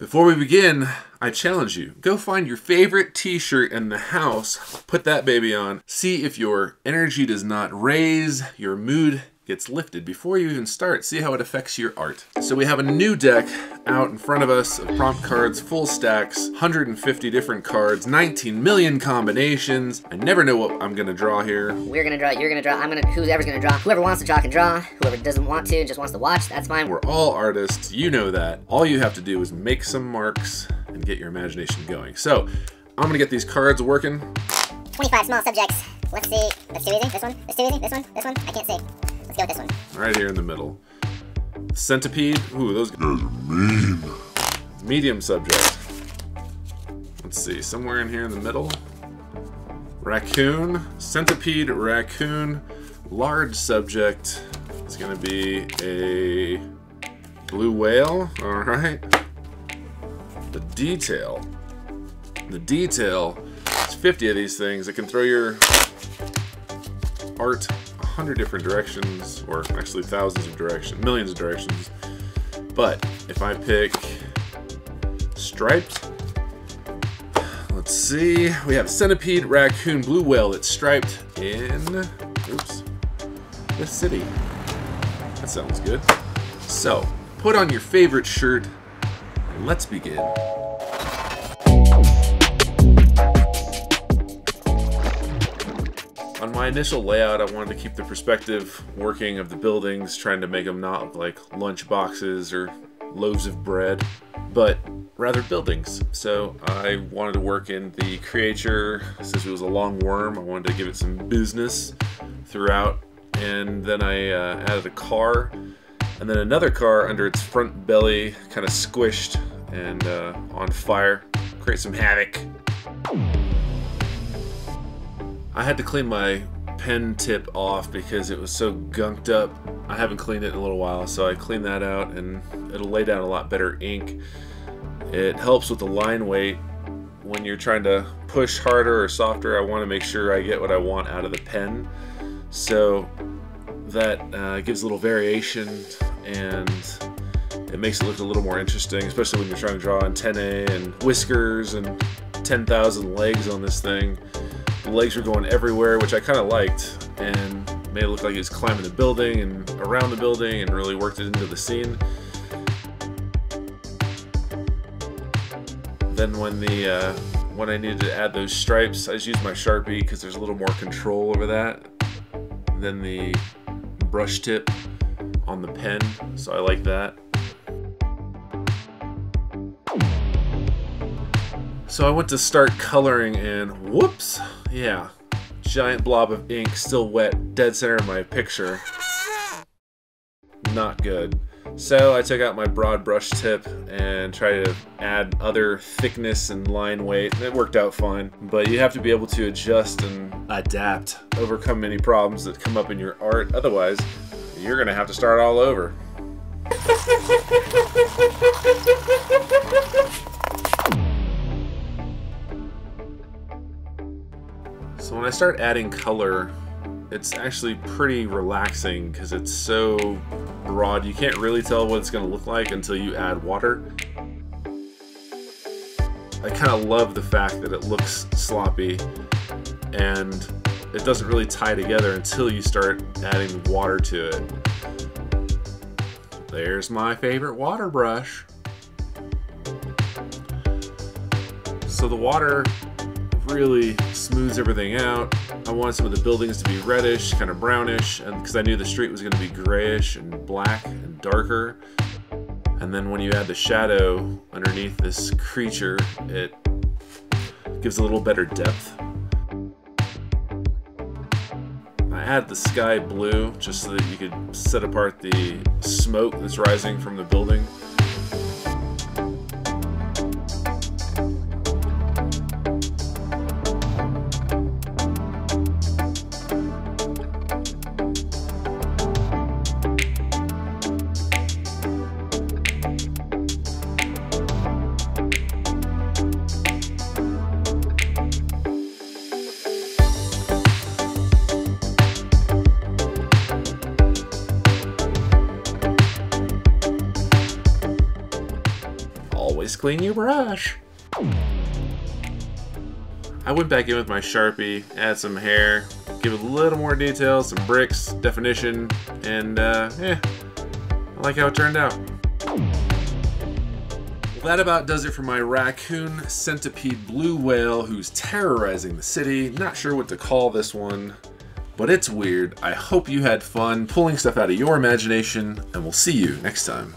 Before we begin, I challenge you, go find your favorite t-shirt in the house, put that baby on, see if your energy does not raise, your mood gets lifted before you even start, see how it affects your art. So we have a new deck out in front of us of prompt cards, full stacks, 150 different cards, 19 million combinations. I never know what I'm gonna draw here. We're gonna draw, you're gonna draw, I'm gonna, whoever's gonna draw. Whoever wants to draw can draw, whoever doesn't want to, just wants to watch, that's fine. We're all artists, you know that. All you have to do is make some marks and get your imagination going. So, I'm gonna get these cards working. 25 small subjects. Let's see, that's too easy, this one, that's too easy, this one, I can't see. Let's go with this one. Right here in the middle. Centipede, ooh, those guys are mean. Medium subject. Let's see, somewhere in here in the middle. Raccoon, centipede, raccoon, large subject. It's gonna be a blue whale, all right. The detail, it's 50 of these things. It can throw your art 100 different directions, or actually thousands of directions, millions of directions. But if I pick striped, let's see, we have centipede, raccoon, blue whale. It's striped in, oops, this city. That sounds good. So put on your favorite shirt. Let's begin. On my initial layout, I wanted to keep the perspective working of the buildings, trying to make them not look like lunch boxes or loaves of bread, but rather buildings. So I wanted to work in the creature. Since it was a long worm, I wanted to give it some business throughout. And then I added a car, and then another car under its front belly, kind of squished and on fire. Create some havoc. I had to clean my pen tip off because it was so gunked up. I haven't cleaned it in a little while, so I cleaned that out and it'll lay down a lot better ink. It helps with the line weight. When you're trying to push harder or softer, I want to make sure I get what I want out of the pen. So that gives a little variation and it makes it look a little more interesting, especially when you're trying to draw antennae and whiskers and 10,000 legs on this thing. The legs were going everywhere, which I kind of liked, and made it look like it was climbing the building and around the building and really worked it into the scene. Then when I needed to add those stripes, I just used my Sharpie because there's a little more control over that than the brush tip on the pen, so I like that. So I went to start coloring and whoops, yeah, giant blob of ink still wet, dead center of my picture. Not good. So I took out my broad brush tip and tried to add other thickness and line weight, and it worked out fine. But you have to be able to adjust and adapt, overcome any problems that come up in your art. Otherwise, you're gonna have to start all over. So when I start adding color, it's actually pretty relaxing because it's so broad. You can't really tell what it's going to look like until you add water. I kind of love the fact that it looks sloppy and it doesn't really tie together until you start adding water to it. There's my favorite water brush. So the water really smooths everything out. I wanted some of the buildings to be reddish, kind of brownish, and because I knew the street was going to be grayish and black and darker. And then when you add the shadow underneath this creature, it gives a little better depth. I add the sky blue just so that you could set apart the smoke that's rising from the building. always clean your brush. I went back in with my Sharpie, add some hair, give it a little more detail, some bricks, definition, and I like how it turned out. Well, that about does it for my raccoon centipede blue whale who's terrorizing the city. Not sure what to call this one, but it's weird. I hope you had fun pulling stuff out of your imagination, and we'll see you next time.